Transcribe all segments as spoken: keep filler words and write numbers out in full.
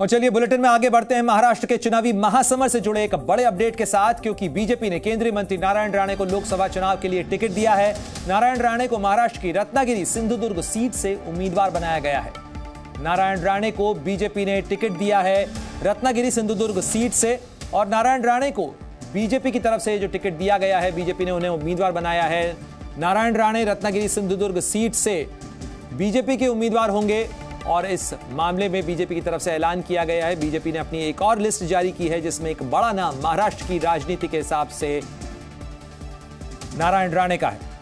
और चलिए बुलेटिन में आगे बढ़ते हैं महाराष्ट्र के चुनावी महासमर से जुड़े एक बड़े अपडेट के साथ, क्योंकि बीजेपी ने केंद्रीय मंत्री नारायण राणे को लोकसभा चुनाव के लिए टिकट दिया है। नारायण राणे को महाराष्ट्र की रत्नागिरी सिंधुदुर्ग सीट से उम्मीदवार बनाया गया है। नारायण राणे को बीजेपी ने टिकट दिया है रत्नागिरी सिंधुदुर्ग सीट से, और नारायण राणे को बीजेपी की तरफ से जो टिकट दिया गया है, बीजेपी ने उन्हें उम्मीदवार बनाया है। नारायण राणे रत्नागिरी सिंधुदुर्ग सीट से बीजेपी के उम्मीदवार होंगे, और इस मामले में बीजेपी की तरफ से ऐलान किया गया है। बीजेपी ने अपनी एक और लिस्ट जारी की है जिसमें एक बड़ा नाम महाराष्ट्र की राजनीति के हिसाब से नारायण राणे का है।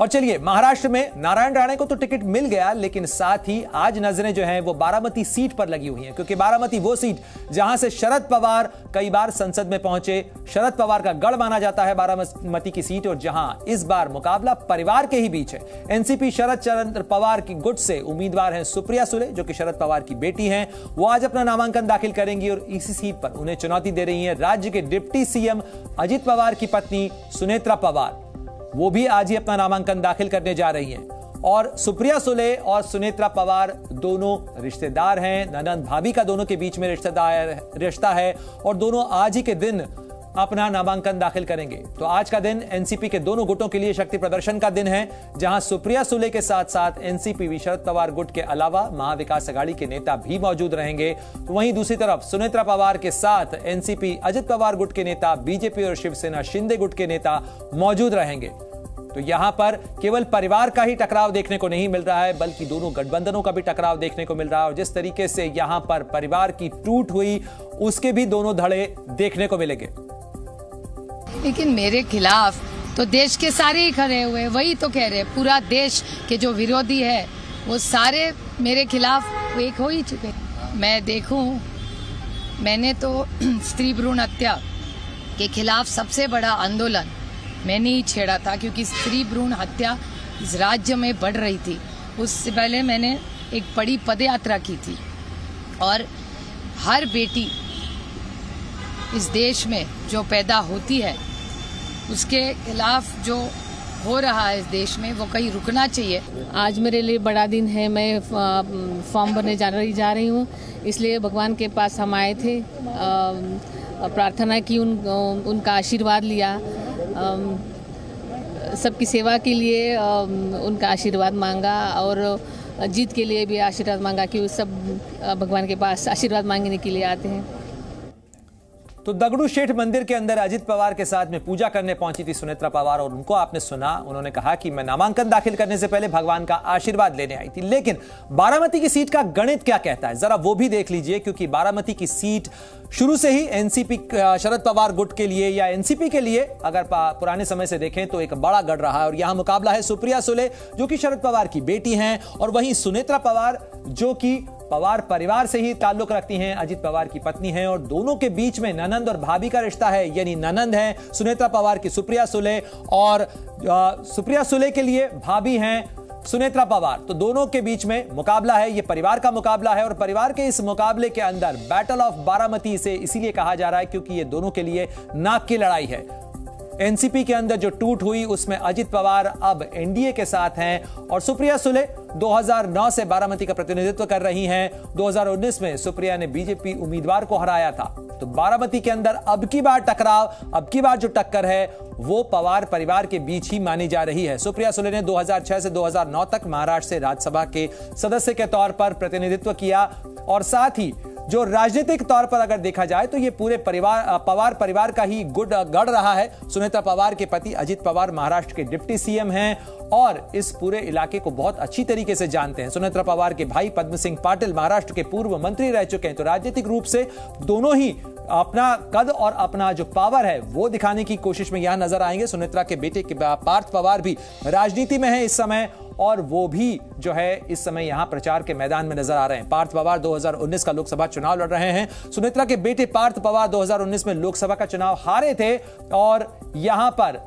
और चलिए महाराष्ट्र में नारायण राणे को तो टिकट मिल गया, लेकिन साथ ही आज नजरें जो हैं वो बारामती सीट पर लगी हुई हैं, क्योंकि बारामती वो सीट जहां से शरद पवार कई बार संसद में पहुंचे। शरद पवार का गढ़ माना जाता है बारामती की सीट, और जहां इस बार मुकाबला परिवार के ही बीच है। एनसीपी शरद चंद्र पवार की गुट से उम्मीदवार हैं सुप्रिया सुले, जो कि शरद पवार की बेटी हैं। वो आज अपना नामांकन दाखिल करेंगी और इसी सीट पर उन्हें चुनौती दे रही है राज्य के डिप्टी सीएम अजित पवार की पत्नी सुनेत्रा पवार। वो भी आज ही अपना नामांकन दाखिल करने जा रही हैं। और सुप्रिया सुले और सुनेत्रा पवार दोनों रिश्तेदार हैं, ननंद भाभी का दोनों के बीच में रिश्तेदार रिश्ता है, और दोनों आज ही के दिन अपना नामांकन दाखिल करेंगे। तो आज का दिन एनसीपी के दोनों गुटों के लिए शक्ति प्रदर्शन का दिन है, जहां सुप्रिया सुले के साथ साथ एनसीपी भी शरद पवार गुट के अलावा महाविकास आघाड़ी के नेता भी मौजूद रहेंगे। तो वहीं दूसरी तरफ सुनेत्रा पवार के साथ एनसीपी अजित पवार गुट के नेता, बीजेपी और शिवसेना शिंदे गुट के नेता मौजूद रहेंगे। तो यहां पर केवल परिवार का ही टकराव देखने को नहीं मिल रहा है, बल्कि दोनों गठबंधनों का भी टकराव देखने को मिल रहा है। और जिस तरीके से यहां पर परिवार की टूट हुई, उसके भी दोनों धड़े देखने को मिलेंगे। लेकिन मेरे खिलाफ तो देश के सारे ही खड़े हुए, वही तो कह रहे हैं, पूरा देश के जो विरोधी है वो सारे मेरे खिलाफ एक हो ही चुके। मैं देखूं, मैंने तो स्त्री भ्रूण हत्या के खिलाफ सबसे बड़ा आंदोलन मैंने ही छेड़ा था, क्योंकि स्त्री भ्रूण हत्या इस राज्य में बढ़ रही थी। उससे पहले मैंने एक बड़ी पदयात्रा की थी, और हर बेटी इस देश में जो पैदा होती है उसके खिलाफ जो हो रहा है इस देश में, वो कहीं रुकना चाहिए। आज मेरे लिए बड़ा दिन है, मैं फॉर्म भरने जा रही जा रही हूँ, इसलिए भगवान के पास हम आए थे, प्रार्थना की, उन उनका आशीर्वाद लिया, सबकी सेवा के लिए उनका आशीर्वाद मांगा, और जीत के लिए भी आशीर्वाद मांगा कि वो सब भगवान के पास आशीर्वाद मांगने के लिए आते हैं। तो दगड़ू शेठ मंदिर के अंदर अजित पवार के साथ में पूजा करने पहुंची थी सुनेत्रा पवार, और उनको आपने सुना, उन्होंने कहा कि मैं नामांकन दाखिल करने से पहले भगवान का आशीर्वाद लेने आई थी। लेकिन बारामती की सीट का गणित क्या कहता है, जरा वो भी देख लीजिए, क्योंकि बारामती की सीट शुरू से ही एनसीपी शरद पवार गुट के लिए या एनसीपी के लिए अगर पुराने समय से देखें तो एक बड़ा गढ़ रहा है। और यहां मुकाबला है सुप्रिया सुले, जो कि शरद पवार की बेटी हैं, और वहीं सुनेत्रा पवार, जो कि पवार परिवार से ही ताल्लुक रखती हैं, अजित पवार की पत्नी हैं, और दोनों के बीच में ननंद और भाभी का रिश्ता है। यानी ननंद है सुनेत्रा पवार की सुप्रिया सुले, और आ, सुप्रिया सुले के लिए भाभी हैं सुनेत्रा पवार। तो दोनों के बीच में मुकाबला है, ये परिवार का मुकाबला है, और परिवार के इस मुकाबले के अंदर बैटल ऑफ बारामती इसे इसीलिए कहा जा रहा है क्योंकि ये दोनों के लिए नाक की लड़ाई है। एनसीपी के अंदर जो टूट हुई उसमें अजित पवार अब एनडीए के साथ हैं, और सुप्रिया सुले दो हज़ार नौ से बारामती का प्रतिनिधित्व कर रही हैं। दो हज़ार उन्नीस में सुप्रिया ने बीजेपी उम्मीदवार को हराया था। तो बारामती के अंदर अब की बार टकराव, अब की बार जो टक्कर है वो पवार परिवार के बीच ही मानी जा रही है। सुप्रिया सुले ने दो हज़ार छह से दो हज़ार नौ तक महाराष्ट्र से राज्यसभा के सदस्य के तौर पर प्रतिनिधित्व किया, और साथ ही जो राजनीतिक तौर पर अगर देखा जाए तो ये पूरे परिवार पवार परिवार का ही गुट गढ़ रहा है। सुनेत्रा पवार के पति अजित पवार महाराष्ट्र के डिप्टी सीएम हैं और इस पूरे इलाके को बहुत अच्छी तरीके से जानते हैं। सुनेत्रा पवार के भाई पद्मसिंह पाटिल महाराष्ट्र के पूर्व मंत्री रह चुके हैं। तो राजनीतिक रूप से दोनों ही अपना कद और अपना जो पावर है वो दिखाने की कोशिश में यहां नजर आएंगे। सुनेत्रा के बेटे पार्थ पवार भी राजनीति में है इस समय, और वो भी जो है इस समय यहां प्रचार के मैदान में नजर आ रहे हैं। पार्थ पवार दो हज़ार उन्नीस का लोकसभा चुनाव लड़ रहे हैं। सुनेत्रा के बेटे पार्थ पवार दो हज़ार उन्नीस में लोकसभा का चुनाव हारे थे, और यहां पर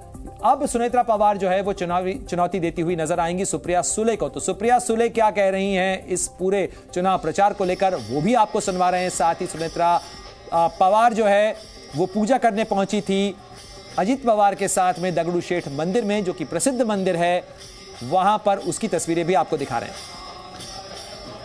अब सुनेत्रा पवार जो है वो चुनावी चुनौती देती हुई नजर आएंगी सुप्रिया सुले को। तो सुप्रिया सुले क्या कह रही हैं इस पूरे चुनाव प्रचार को लेकर, वो भी आपको सुनवा रहे हैं। साथ ही सुनेत्रा पवार जो है वो पूजा करने पहुंची थी अजित पवार के साथ में दगड़ू शेठ मंदिर में, जो कि प्रसिद्ध मंदिर है, वहां पर उसकी तस्वीरें भी आपको दिखा रहे हैं।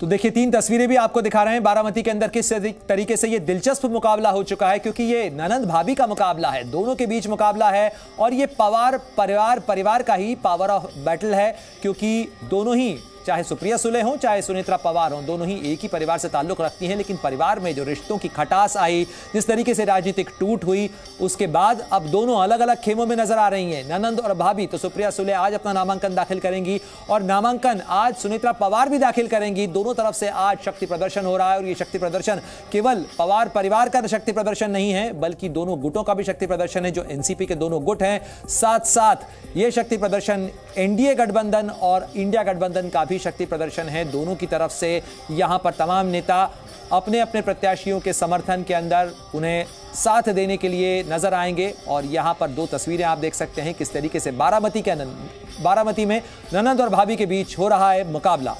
तो देखिए तीन तस्वीरें भी आपको दिखा रहे हैं बारामती के अंदर किस तरीके से ये दिलचस्प मुकाबला हो चुका है, क्योंकि ये ननंद भाभी का मुकाबला है, दोनों के बीच मुकाबला है और ये पवार परिवार परिवार का ही पावर ऑफ बैटल है, क्योंकि दोनों ही चाहे सुप्रिया सुले हों चाहे सुनेत्रा पवार हों, दोनों ही एक ही परिवार से ताल्लुक़ रखती हैं, लेकिन परिवार में जो रिश्तों की खटास आई, जिस तरीके से राजनीतिक टूट हुई, उसके बाद अब दोनों अलग अलग खेमों में नजर आ रही हैं, ननंद और भाभी। तो सुप्रिया सुले आज अपना नामांकन दाखिल करेंगी और नामांकन आज सुनेत्रा पवार भी दाखिल करेंगी। दोनों तरफ से आज शक्ति प्रदर्शन हो रहा है और ये शक्ति प्रदर्शन केवल पवार परिवार का शक्ति प्रदर्शन नहीं है, बल्कि दोनों गुटों का भी शक्ति प्रदर्शन है, जो एनसीपी के दोनों गुट हैं। साथ साथ ये शक्ति प्रदर्शन एनडीए गठबंधन और इंडिया गठबंधन का भी शक्ति प्रदर्शन है। दोनों की तरफ से यहां पर तमाम नेता अपने अपने प्रत्याशियों के समर्थन के अंदर उन्हें साथ देने के लिए नजर आएंगे। और यहां पर दो तस्वीरें आप देख सकते हैं किस तरीके से बारामती के बारामती में ननंद और भाभी के बीच हो रहा है मुकाबला।